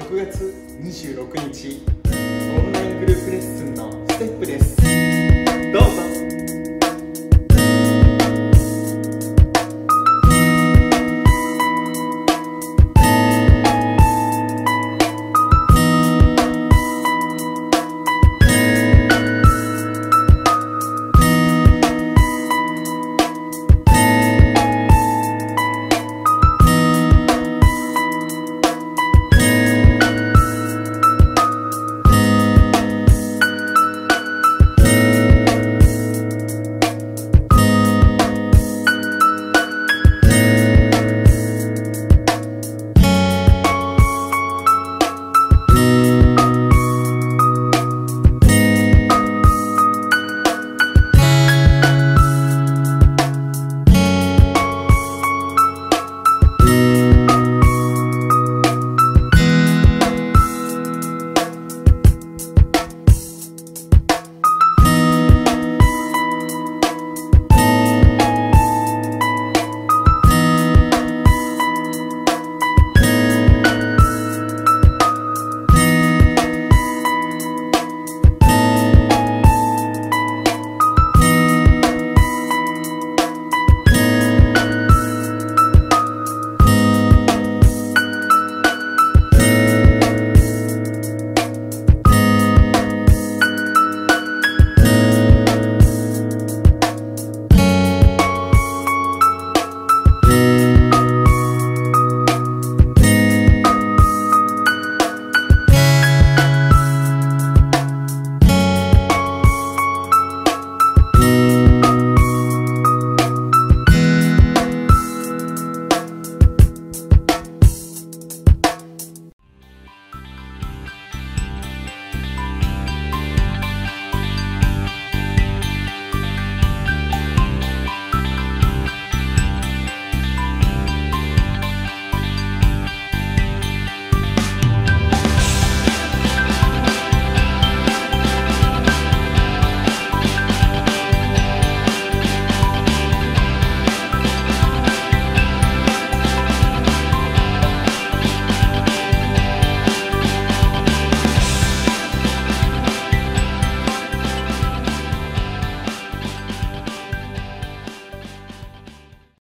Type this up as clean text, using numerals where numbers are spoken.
6月26日オンライングループレッスンのステップです。